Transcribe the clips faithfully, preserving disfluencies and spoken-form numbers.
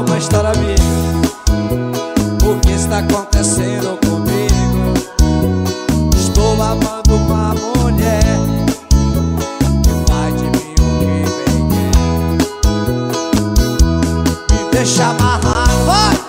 alma estará bien. O que está acontecendo comigo? Estou amando uma mulher que faz de mim o que bem quer. Me deixa amarrar, vai!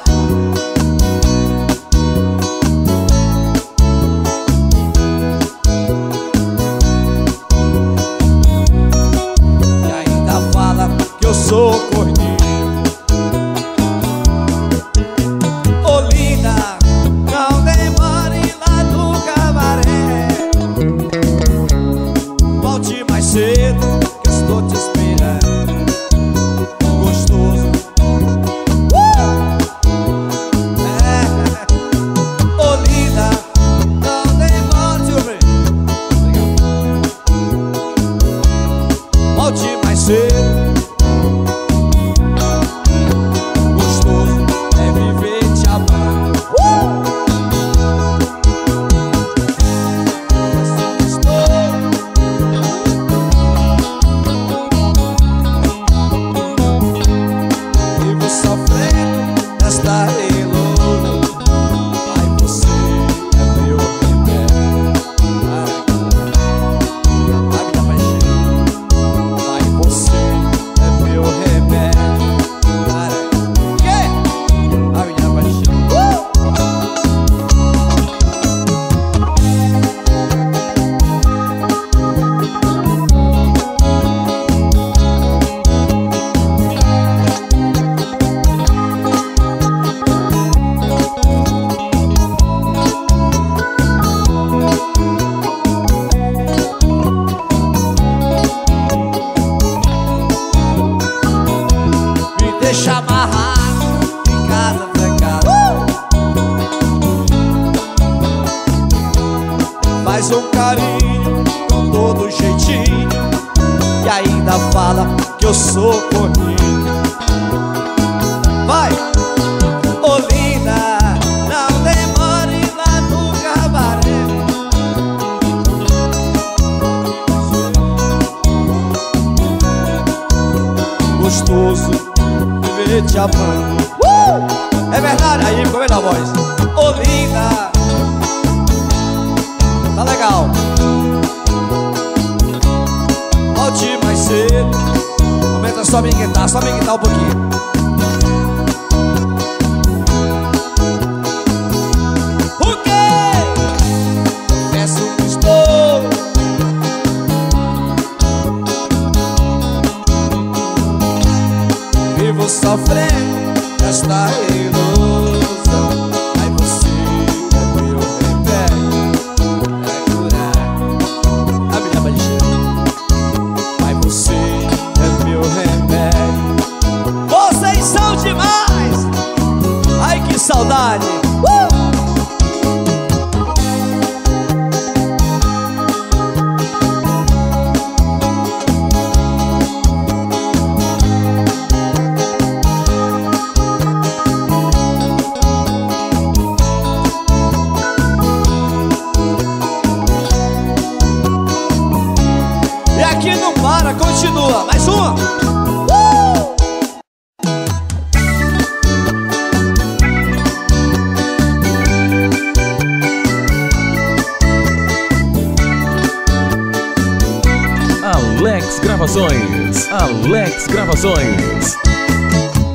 Alex Gravações.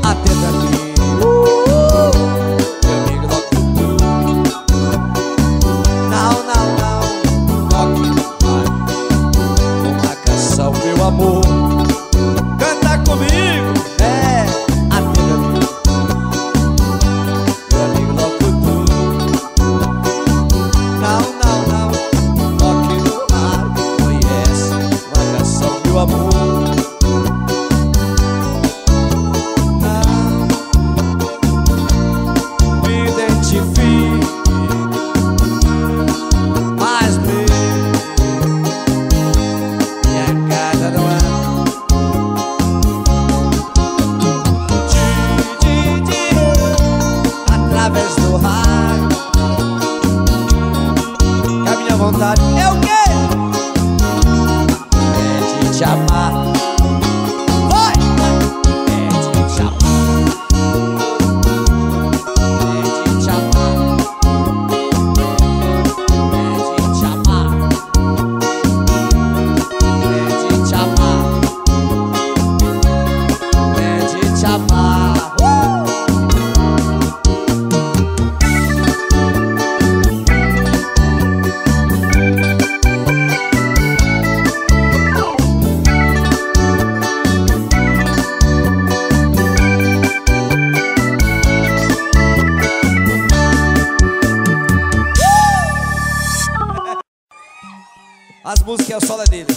Atenta aqui, meu amigo Doctor. Não, não, não, Doctor. Uma canção, meu amor. Canta comigo, é. Atenta aqui, meu amigo Doctor. Não, não, não, Doctor. Conhece uma canção, meu amor. As músicas é o solo dele.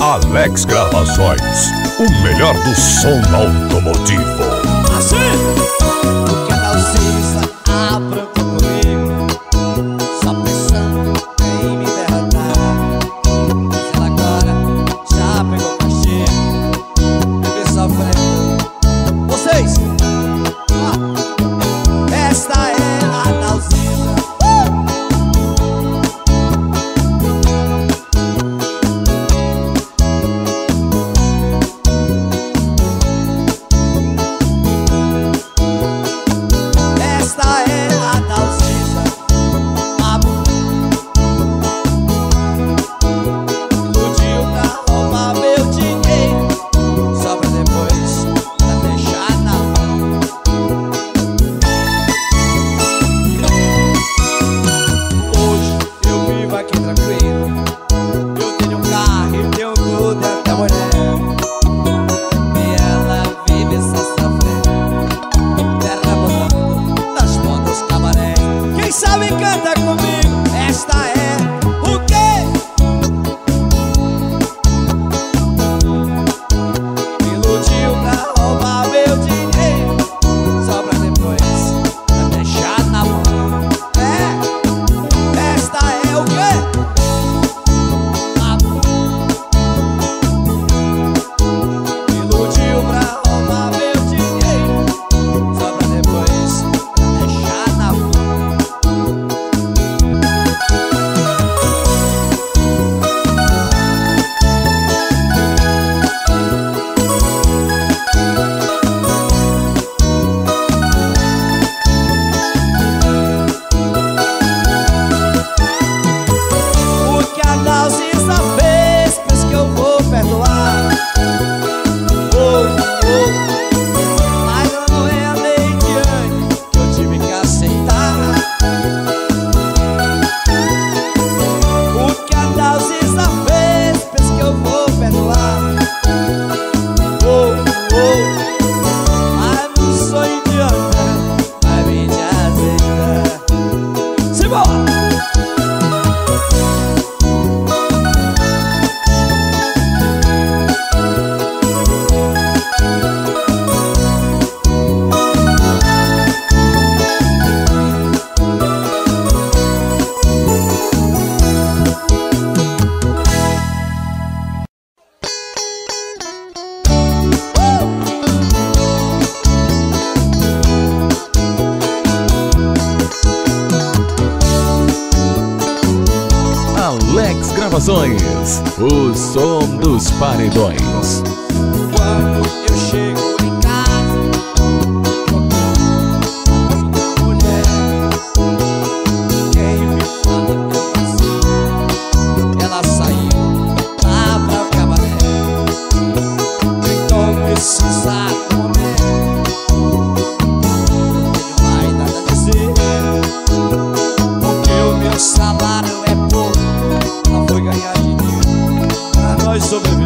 Alex Gravações, o melhor do som automotivo. Assim, porque a Dalcisa abra comigo, só pensando em me derrotar. Mas ela agora já pegou cachê. Bebê sofre. Vocês, ah, esta é a Dalcisa. gravações, o som dos paredões. Quando eu chego em casa, mulher, quem me fala que ela saiu lá pra cabaré. Então precisa comer, não vai nada a dizer, porque o meu salário é pouco. Ela foi ganhar dinheiro pra nós sobreviver.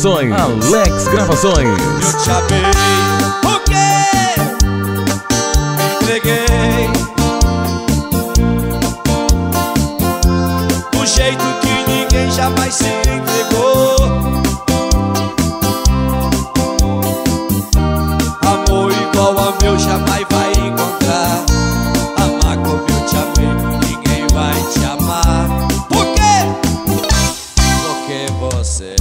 Gravações, Alex Gravações. Eu te amei, o quê? Entreguei do jeito que ninguém jamais se entregou. Amor igual ao meu jamais vai encontrar. Amar como eu te amei, ninguém vai te amar. Por quê? Porque você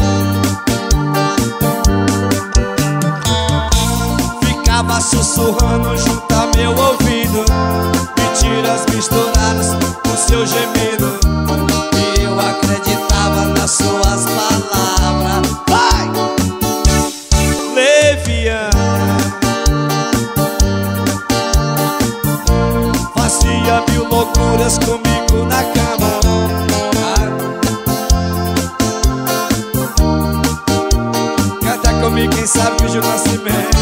ficava sussurrando junto a meu ouvido, mentiras misturadas com seu gemido, e eu acreditava nas suas palavras. Vai! Leviana fazia mil loucuras comigo na cama. Canta comigo quem sabe que o Gil Nascimento.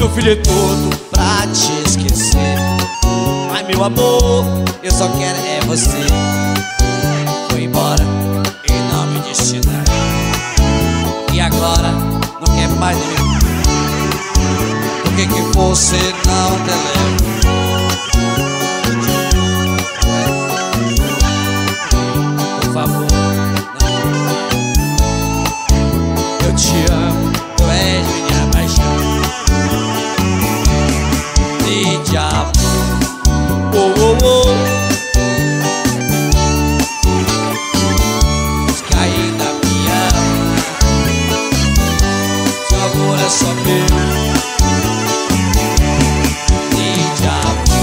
Meu filho é todo pra te esquecer. Ai meu amor, eu só quero é você. Foi embora e não me disse nada. E agora não quer mais nenhum. Por que que você não deleta? Por favor, não. Eu te amo, tu és minha paixão. Diabo, oh, oh, oh, caí na minha alma. Seu amor é só meu. Diabo,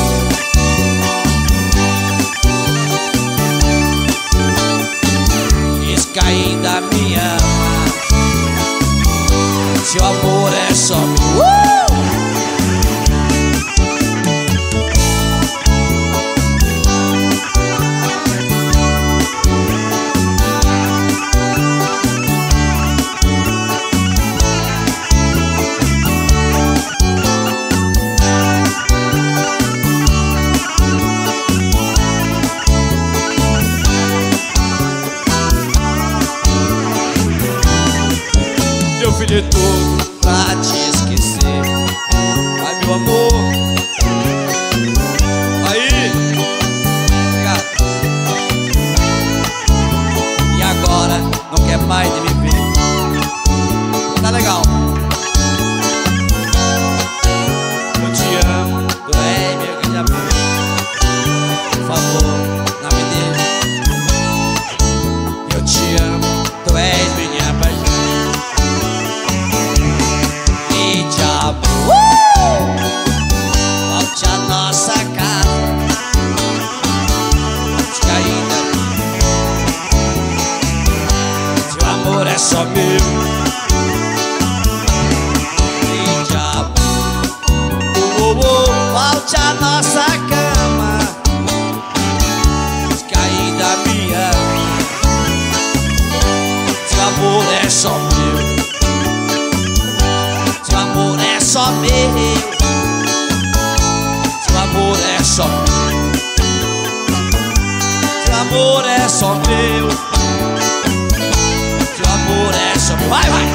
caí na minha alma. Seu amor é só meu. Meu filho é todo pra te esquecer. Ai meu amor, mais de me ver. Tá legal. Eu te amo, tu é meu grande amor. Por favor, não me deixe. Eu te amo, tu és minha paixão. E te amo. Uh! Volte à nossa casa. Antes que ainda é só meu. E diabo, oh, oh, oh, volte à nossa cama. Diz que ainda me ama. Teu amor é só meu. Teu amor é só meu. Teu amor é só meu. Teu amor é só meu. Vai, vai!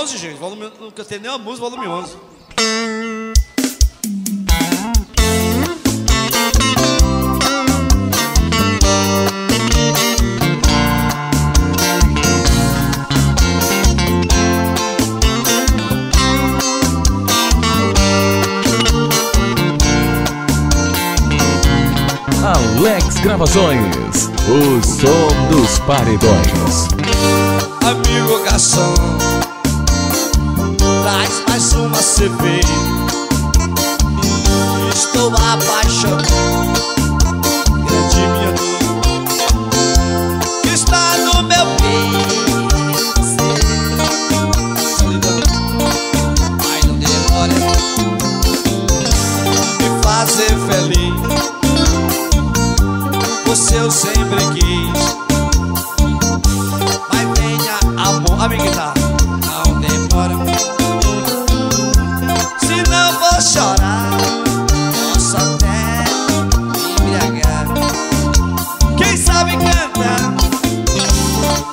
onze, gente. Volume, não cantei nem a música, volume onze. Alex Gravações, o som dos paredões. Amigo garçom, traz mais uma cerveja. Estou apaixonado, grande minha dor está no meu peito. Mas não demora me fazer feliz. Você eu sempre quis, mas tenha amor. Amiguita, não demora, senão vou chorar. Posso até me embriagar. Quem sabe cantar,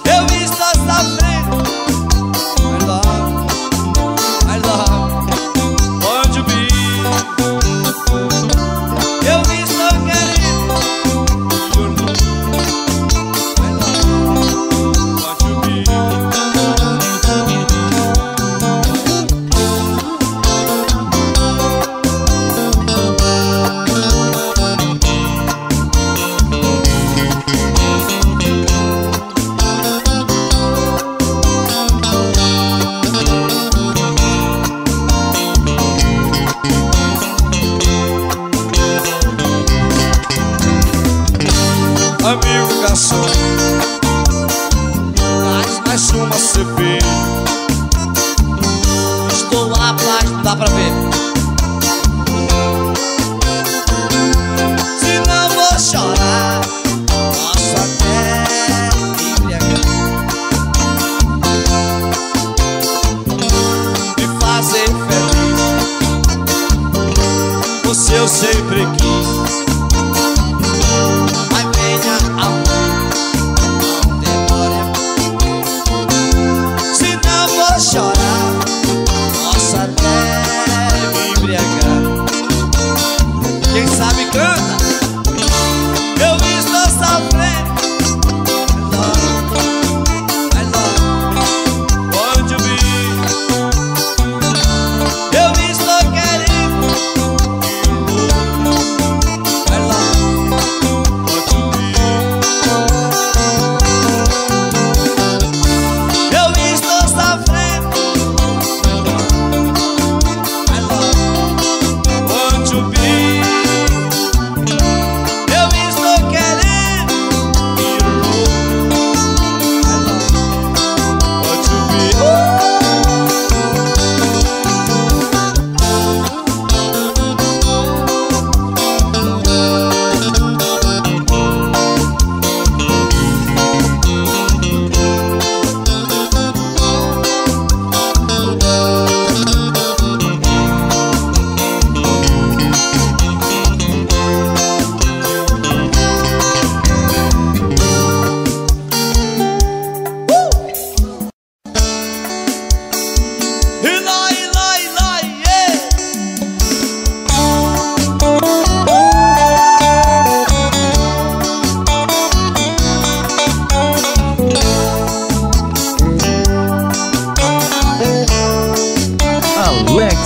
eu estou sofrendo. I love, I love, onde vi, eu estou querendo. Amigo garçom, traz mais uma cerveja. Estou apaixonado, dá pra ver. Se não vou chorar, posso até me embriagar. Me fazer feliz, você eu sempre quis.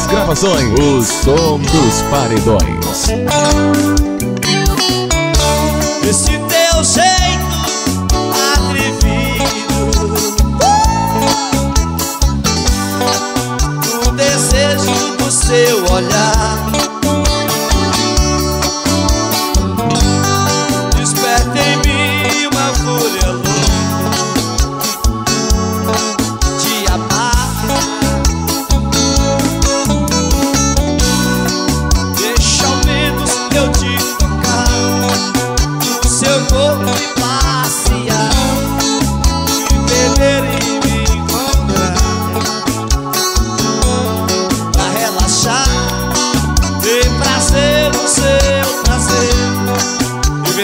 Gravações, o som dos paredões. Esse teu jeito atrevido, o desejo do seu olhar, desperta em mim uma fúria louca.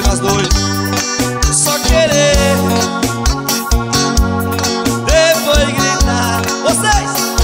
Nós dois só querer, depois gritar vocês.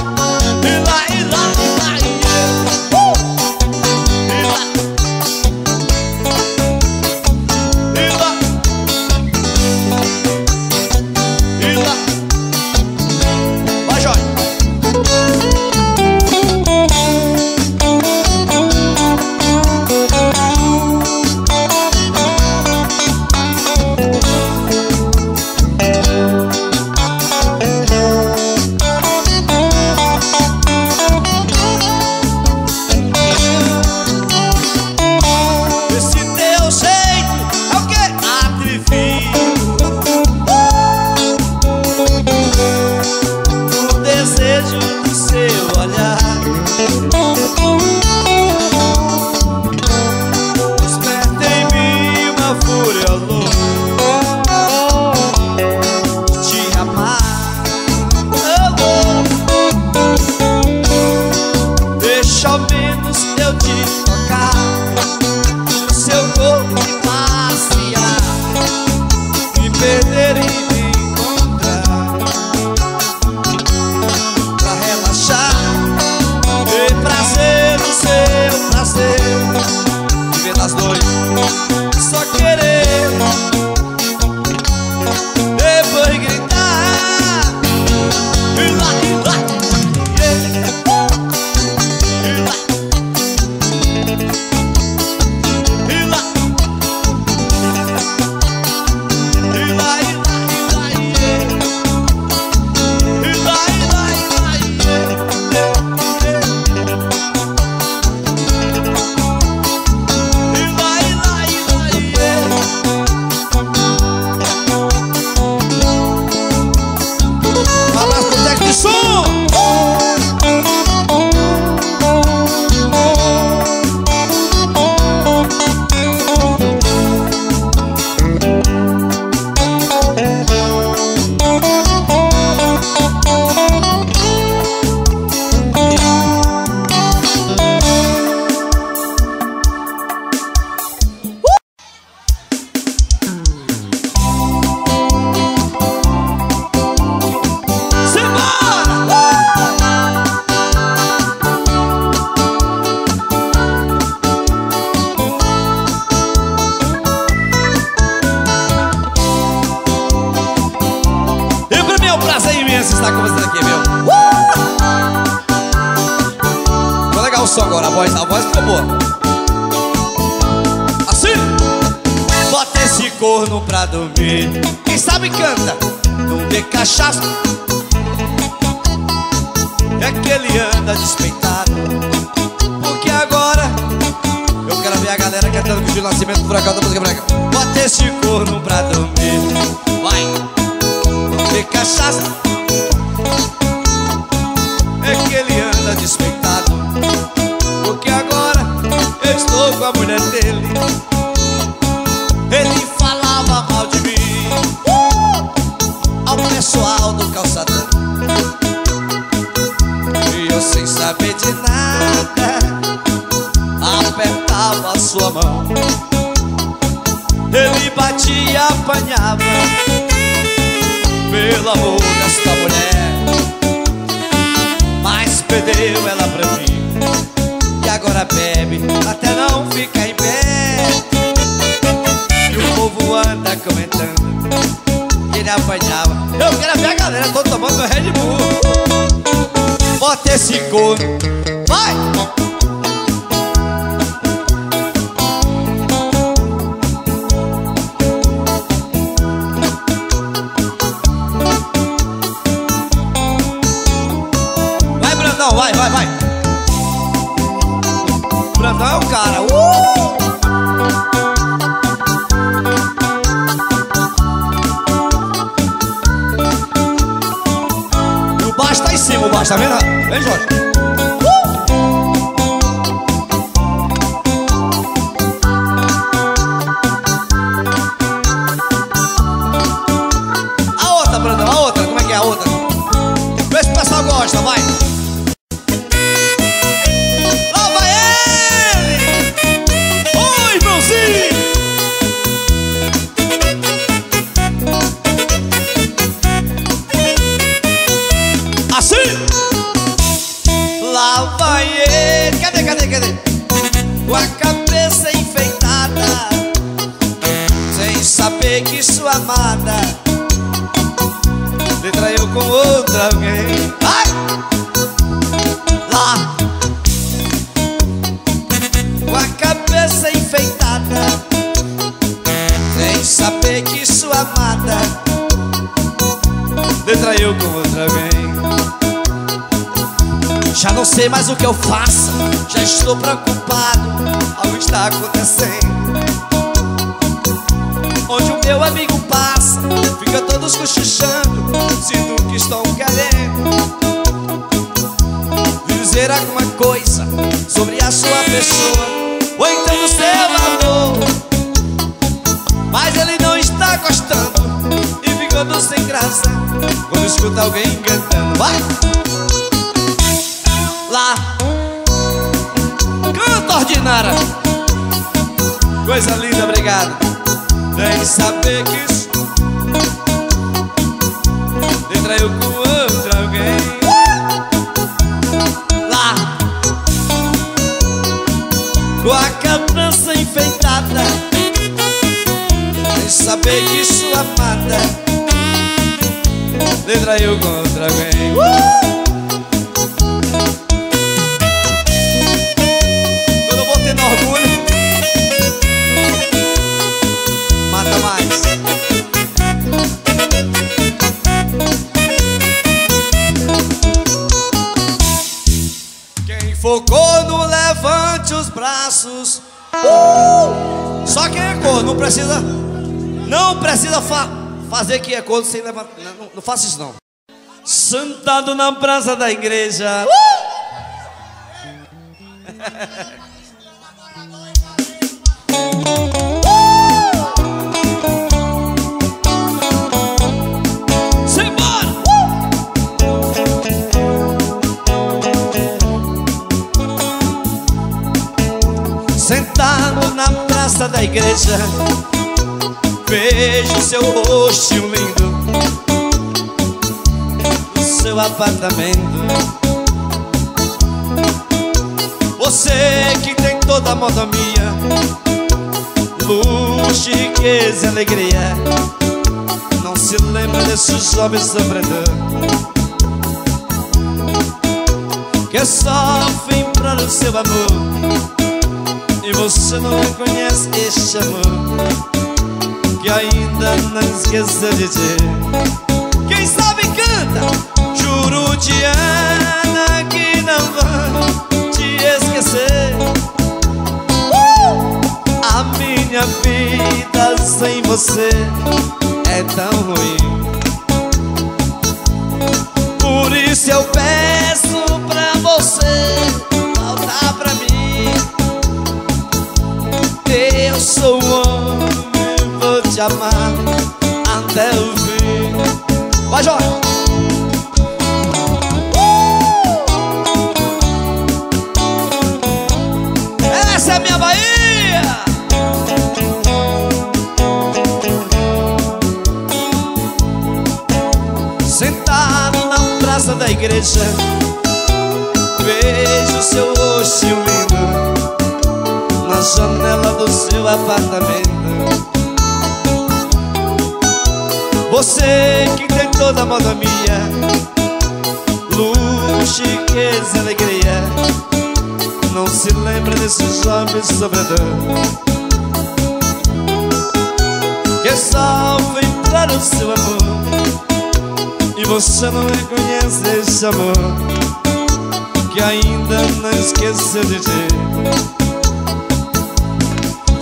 só agora, a voz, a voz, por favor. Assim. Bota esse corno pra dormir. Quem sabe canta, não vê cachaça. É que ele anda despeitado. Porque agora eu quero ver a galera cantando com o Gil Nascimento por acá, da música branca. Bota esse corno pra dormir. Vai, não vê cachaça. É que ele anda despeitado. Porque agora eu estou com a mulher dele. Ele falava mal de mim ao pessoal do calçadão. E eu sem saber de nada apertava sua mão. Ele batia e apanhava pelo amor desta mulher. Mas perdeu ela pra mim e agora bebe até não ficar em pé. E o povo anda comentando que ele apanhava. Eu quero ver a galera toda tomando meu Red Bull. Bota esse corno, vai! Vai, vai, vai. Brandão é o cara. Uh! E o baixo tá em cima, o baixo, tá vendo? Vem, Jorge. Uh! A outra, Brandão, a outra. Como é que é a outra? Vê se o pessoal gosta, vai. Que sua amada lhe traiu com outra alguém. Ai! Lá, com a cabeça enfeitada, sem saber que sua amada lhe traiu com outra alguém. Já não sei mais o que eu faço, já estou preocupado. Algo está acontecendo. Onde o meu amigo passa, fica todos cochichando. Sinto que estão querendo dizer alguma coisa sobre a sua pessoa ou então o seu valor. Mas ele não está gostando e ficando sem graça quando escuta alguém cantando. Vai! Lá! Canta, ordinária! Coisa linda, obrigado. Sem saber que isso lhe traiu com outro alguém. Lá, com a cabeça enfeitada, sem saber que sua amada lhe traiu com outro alguém. Quando eu vou tendo orgulho, corno, levante os braços. uh! Só quem é corno, não precisa Não precisa fa fazer que é corno sem levantar. Não, não faça isso não. Sentado na praça da igreja. uh! Sentado na praça da igreja, vejo seu rosto lindo no seu apartamento. Você que tem toda a modomia, luxo, riqueza e alegria, não se lembra desses homens sofredores. que sofrem para o seu amor, e você não reconhece este amor que ainda não esqueça de ti. Quem sabe canta, juro te amo, que não vou te esquecer. uh! A minha vida sem você é tão ruim, por isso eu peço pra você voltar pra mim. Eu sou homem, vou te amar até o fim. Vai, Jorge! Da igreja vejo seu rosto lindo na janela do seu apartamento. Você que tem toda a moda minha, luxo, riqueza, alegria, não se lembra desse jovem sofredor que sofre para o seu amor, e você não reconhece esse amor que ainda não esqueceu de ti.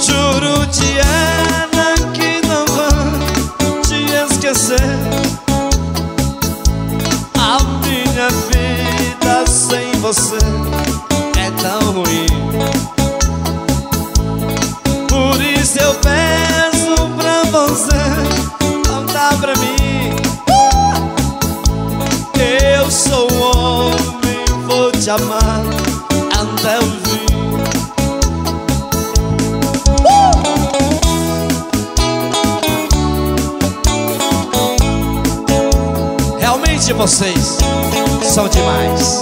Juro te amo, que não vou te esquecer. A minha vida sem você é tão ruim, por isso eu peço pra você voltar pra mim. Eu sou homem, vou te amar até o fim. uh! Realmente vocês são demais.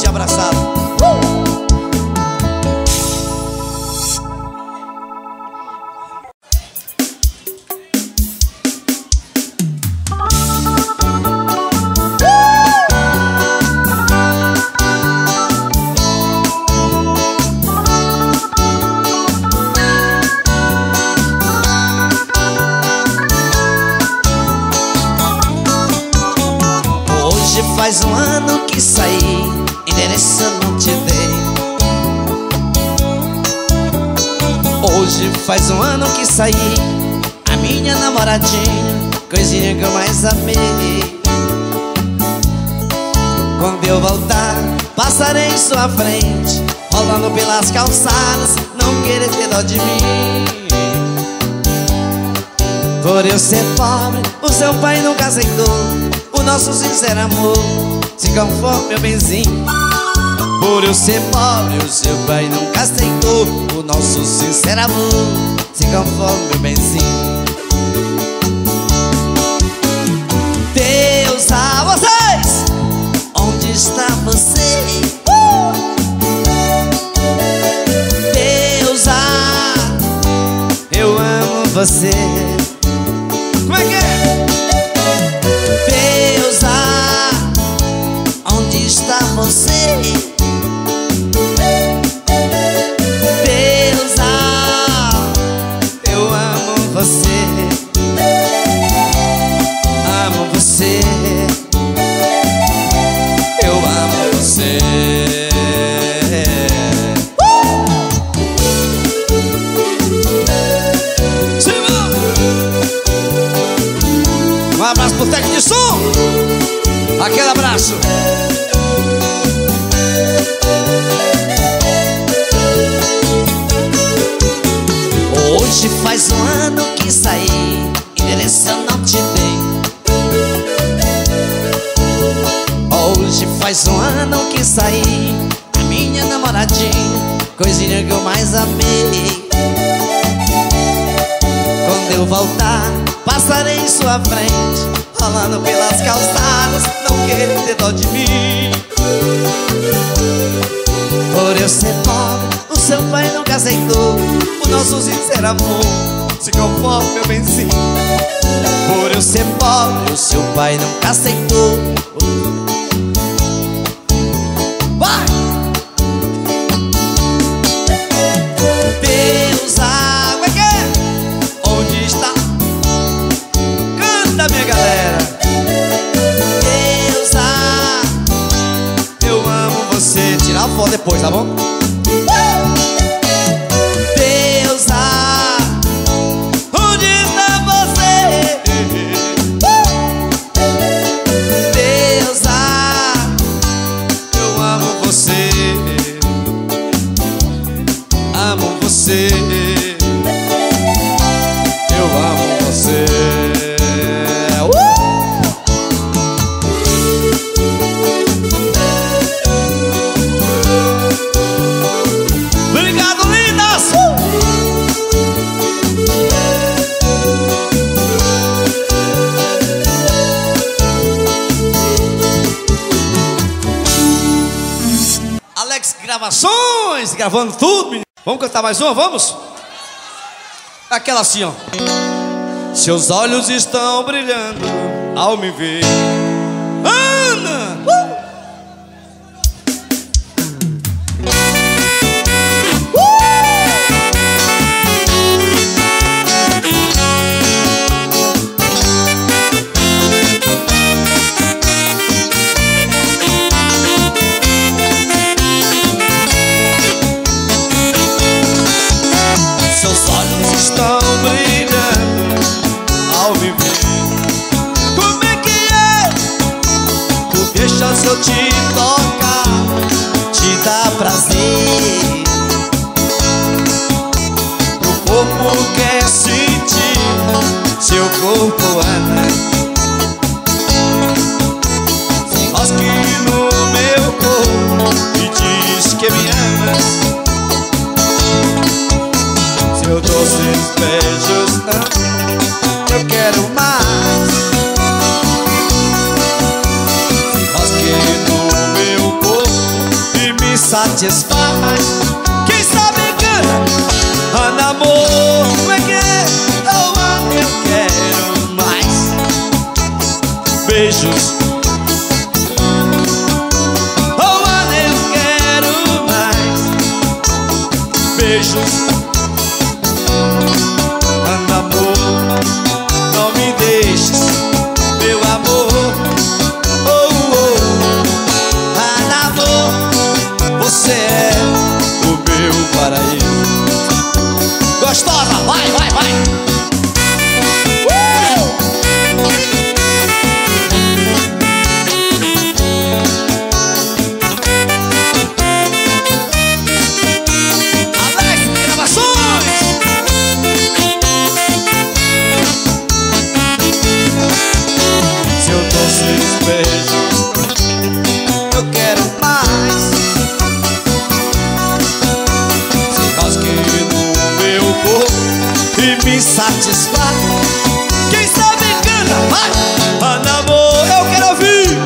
Te abraçado. Uh! Uh! Hoje faz um ano que saí, endereço não te dei. Hoje faz um ano que saí, a minha namoradinha, coisinha que eu mais amei. Quando eu voltar, passarei em sua frente, rolando pelas calçadas, não querer ter dó de mim. Por eu ser pobre, o seu pai nunca aceitou o nosso sincero amor. Se conforme, meu benzinho, por eu ser pobre, o seu pai nunca aceitou o nosso sincero amor. Se conforme, meu benzinho. Deus a vocês, onde está você? Uh! Deus a, eu amo você. Como é que é? Deus a, está você? Deus, ah, eu amo você, amo você, eu amo você. Uh! Simão! Um abraço pro técnico de som. Aquele abraço. Hoje faz um ano que saí, endereço eu não te dei. Hoje faz um ano que saí, a minha namoradinha, coisinha que eu mais amei. Quando eu voltar, Passarei em sua frente, rolando pelas calçadas, não querendo ter dó de mim. Por eu ser pobre, o seu pai nunca aceitou o nosso sincero amor, se conforme eu venci. Por eu ser pobre, o seu pai nunca aceitou. Depois, tá bom? Deusa, onde está você? Deusa, eu amo você, amo você, eu amo você. Gravações, gravando tudo, menino. Vamos cantar mais uma, vamos? Aquela assim, ó. Seus olhos estão brilhando ao me ver, Ana! Uh! Estão brilhando ao me ver. Como é que é? Tu deixas eu te tocar, te dá prazer. O corpo quer sentir seu corpo, Ana. Se rosque no meu corpo e diz que me ama. Meus doces beijos, não, eu quero mais. Se rosque no meu corpo e me satisfaz. Quem sabe engana, Ana, amor, como é que é? Oh, Ana, eu quero mais beijos. Oh, Ana, eu quero mais beijos. Gostosa, vai, vai, vai! Uh! Alex, gravações! Seu doce beijo, eu quero mais. Se rosque e me satisfaz. Quem sabe canta, vai, Ana, amor, eu quero ouvir.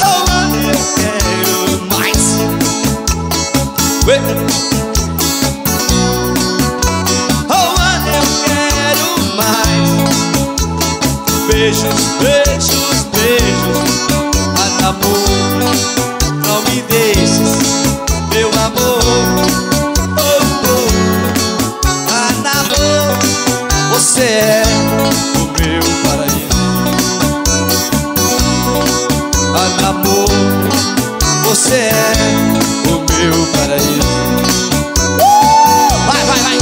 Oh, Ana, eu quero mais. Oh, Ana, eu quero mais. Beijos, beijos, beijos. Ana, amor, não me deixes, meu amor. Você é o meu paraíso, Ana, amor, você é o meu paraíso. uh! Vai, vai, vai!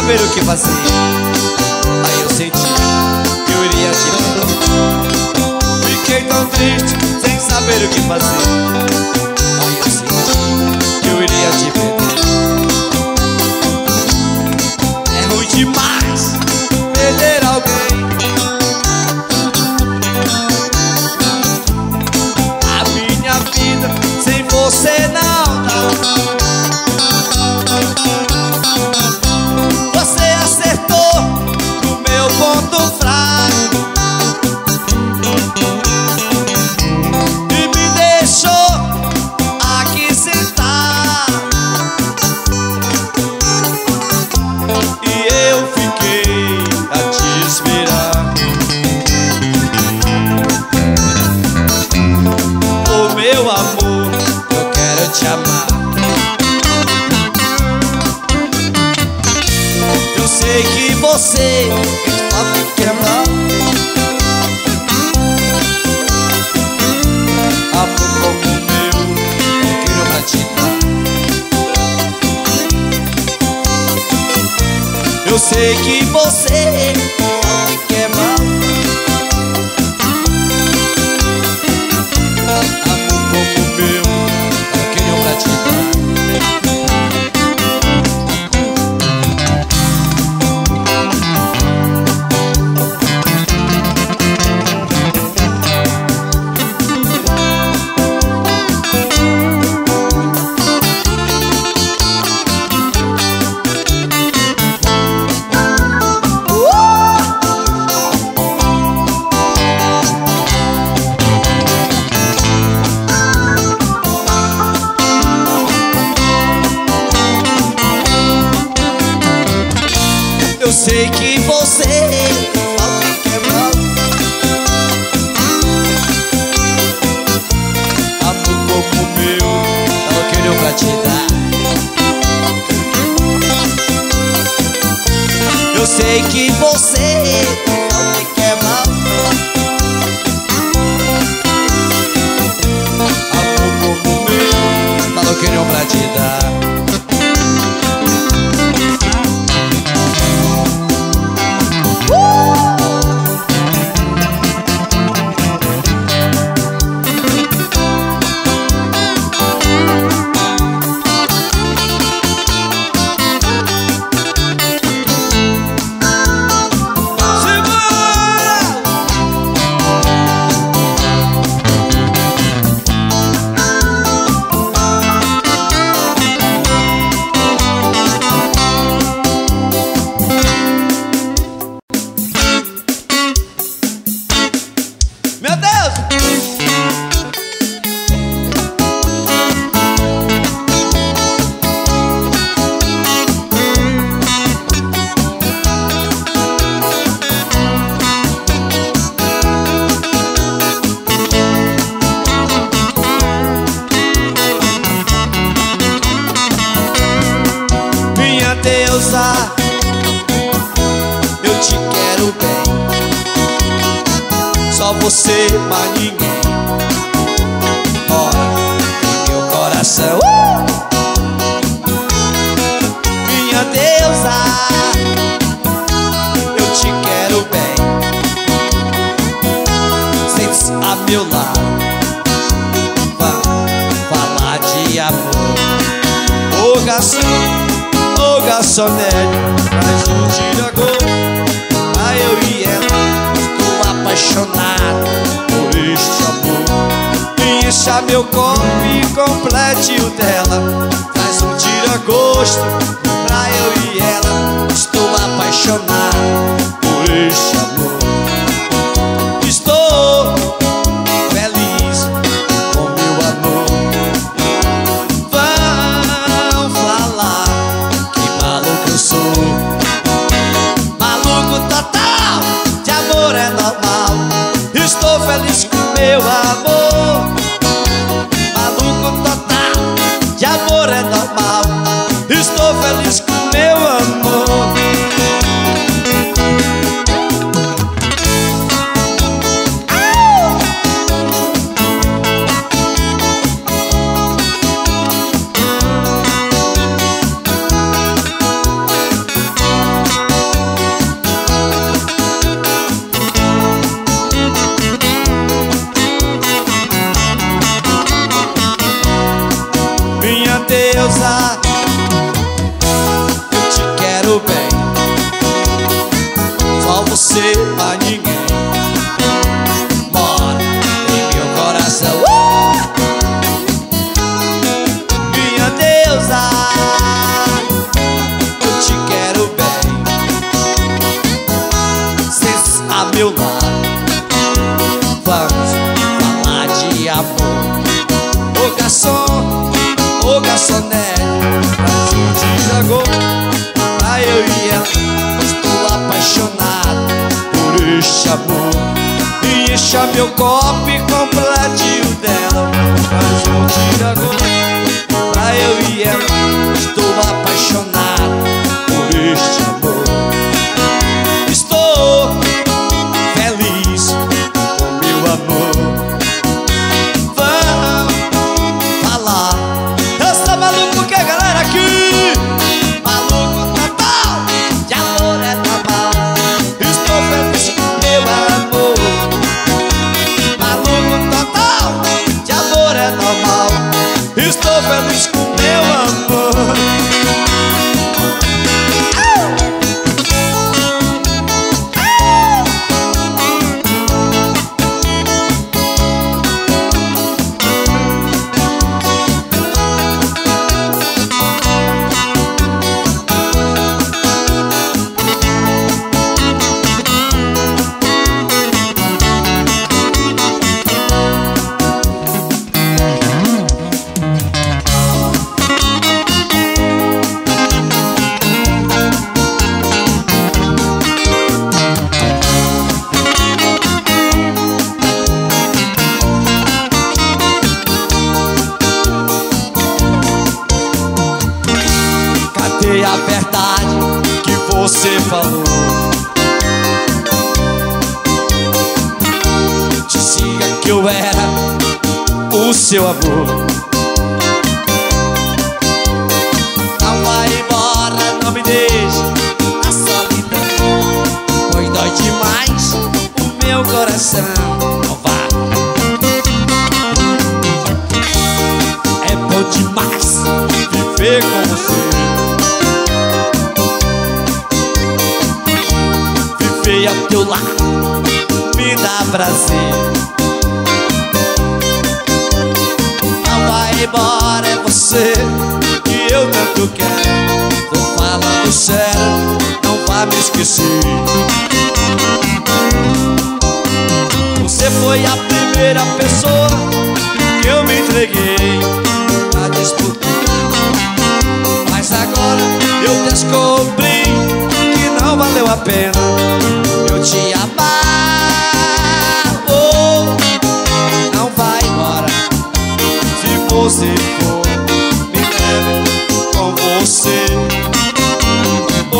saber o que fazer. Aí eu senti que eu iria tirando. Fiquei tão triste, sem saber o que fazer. Aí eu senti que eu iria te perder. É ruim demais perder alguém. A minha vida sem você não dá. Você só me quebra. Amor como o meu, eu quero pra te dar. Eu sei que você só me quebra. Amor como o meu, eu quero pra te dar. Sei que você só me quebra. Amor como o meu, não quero pra te dar. Eu sei que você só me quebra. Amor como o meu, não quero pra te dar. Você, mas ninguém mora em meu coração. uh! Minha deusa, eu te quero bem. Sente-se a meu lado, vá falar de amor. Ô garçom, ô garçonete, traz um tiragol pra eu e ela. Apaixonado por este amor, encha meu corpo e complete o dela. Faz um tira-gosto pra eu e ela. Estou apaixonado por este amor. Estou feliz com meu amor. Vão falar que maluco eu sou. Maluco total, de amor é normal. Estou feliz com meu amor. Maluco total, de amor é normal. Estou feliz com meu amor. sepa ninguém. Mora em meu coração, uh! minha deusa, eu te quero bem. Sentes a meu lado, vamos falar de amor. Ô garçom, ô garçonete, traz um desagô pra eu e ela. Estou apaixonado por este amor, e encha meu copo e complete o dela. Traz um desagô pra eu e ela. Estou apaixonado por este amor. Estou feliz com meu amor. Estou feliz com meu amor. Ah! Ah! Cadê a verdade que você falou? Dizia que eu era o seu amor. Não vai embora, não me deixe na solidão, pois dói demais o meu coração. Não vai. É bom demais viver com você, ao teu lado me dá prazer. Não vai embora, é você que eu tanto quero. Tô falando sério, não vai me esquecer. Você foi a primeira pessoa que eu me entreguei a disputar, mas agora eu descobri que não valeu a pena te amar. Oh, não vai embora, se você for, me leve com você. Oh,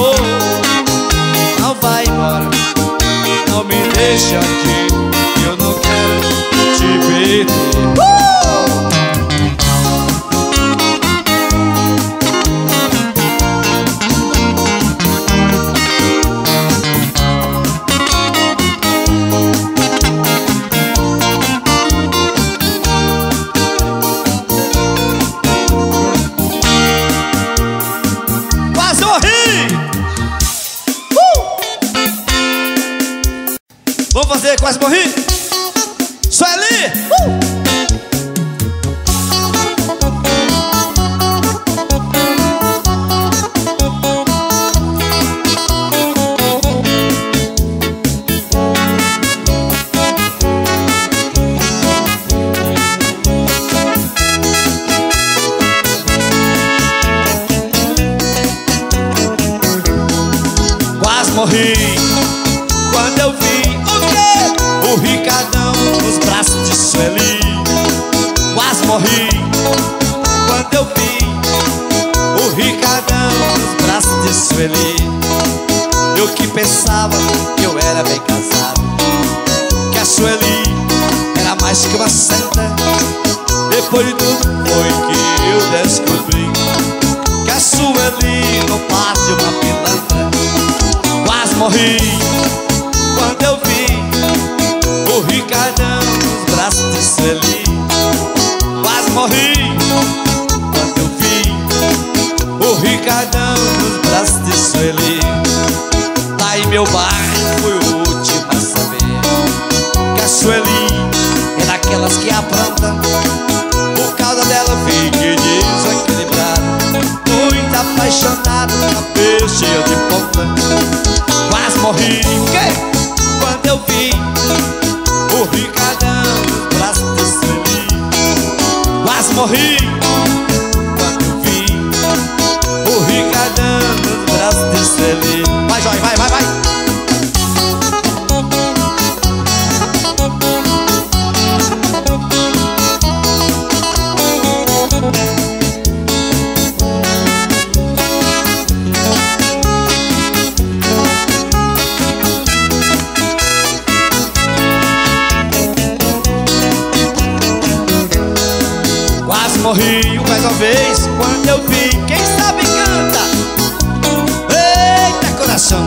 não vai embora, não me deixa aqui, eu não quero te perder. Uh! Quase morri, Sueli! Uh! Quase morri quando eu vi o Ricardão nos braços de Sueli. Quase morri quando eu vi o Ricardão nos braços de Sueli. Eu que pensava que eu era bem casado, que a Sueli era mais que uma santa. Depois de tudo foi que eu descobri que a Sueli não bate uma pilantra. Quase morri quando eu vi o Ricardão nos braços de Sueli. Quase morri quando eu vi o Ricardão nos braços de Sueli. Lá em meu bairro foi o morri quando vi o Ricardão nos braços de Celi. Vai, Joy, vai, vai, vai. Morri mais uma vez quando eu vi quem sabe canta. Eita, coração.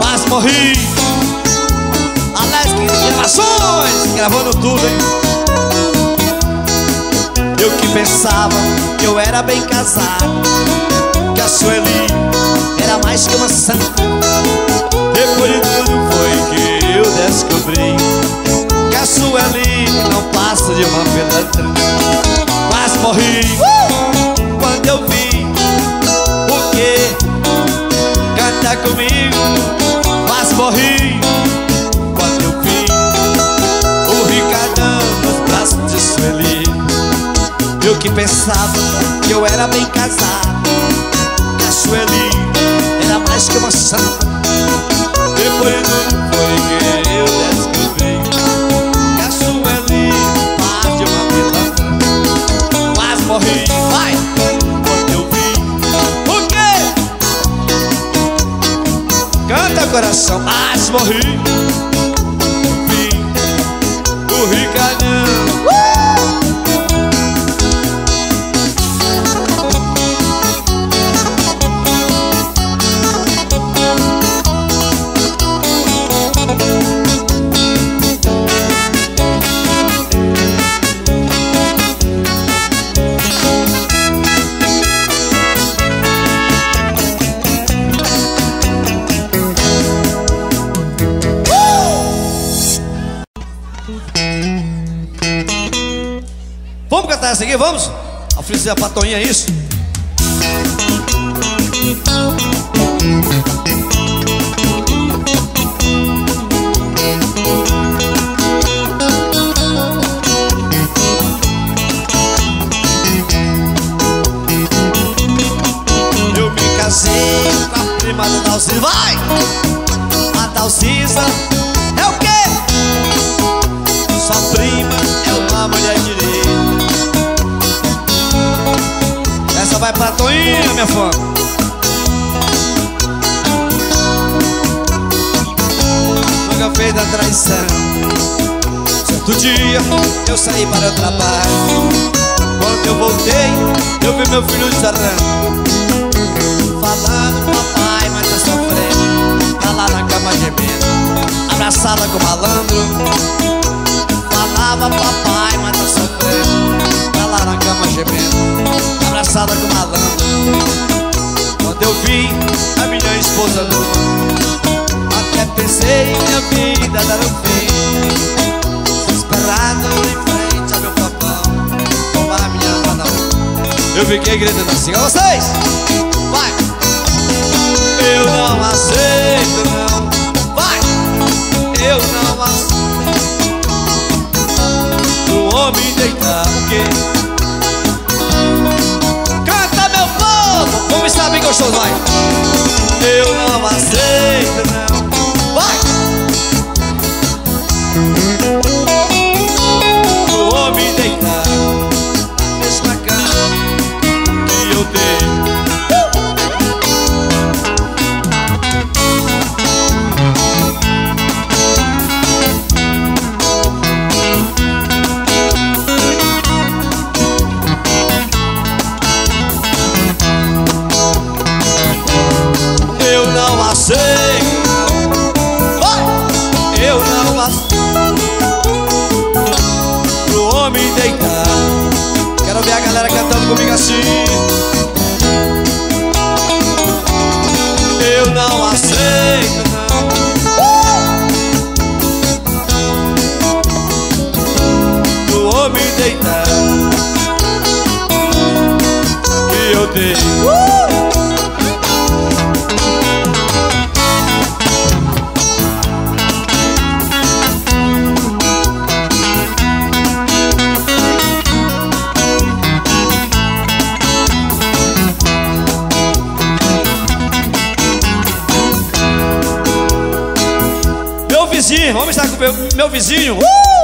Mas morri. Alex Gravações gravando tudo, hein? Eu que pensava que eu era bem casado, que a Sueli era mais que uma santa. Depois de tudo foi que eu descobri que a Sueli não passa de uma pedaço. Mas morri uh! quando eu vi o que canta comigo. Mas morri quando eu vi o Ricardão nos braços de Sueli. Eu que pensava que eu era bem casado, que a Sueli era mais que uma santa. Depois do foi que eu descobri que a Sueli parte de uma vilã. Morri, vai! Quando eu vi o quê? Canta coração, mas morri. Vi o Ricardão. Uh! Essa aqui, vamos? A Feliz e a Patoinha, é isso? Eu me casei com a prima da Dalcisa. Vai! A Dalcisa é o quê? Sua prima é uma mulher direita. Essa vai pra Toinha, minha fã. Nunca fez da traição. Certo dia eu saí para o trabalho. Quando eu voltei, eu vi meu filho chorando, falando, papai, mas tá sofrendo. Tá lá na cama gemendo, abraçada com o malandro. Falava, papai, mas tá sofrendo. Tá lá na cama gemendo, abraçada com malandro. Quando eu vi a minha esposa nua, até pensei minha vida dar um fim. Desesperado em frente ao meu papão, tomar a minha mão na mão, eu fiquei gritando assim a vocês. Vai! Eu não aceito, não. Vai! Eu não aceito o homem deitar o quê? Vamos estar bem gostoso, vai! Eu não aceito, não. Vai! O homem deitar na mesma cama que eu comigo assim. Eu não aceito, não. O homem deitar que eu dei. vizinho, vamos estar com o meu vizinho. Uh!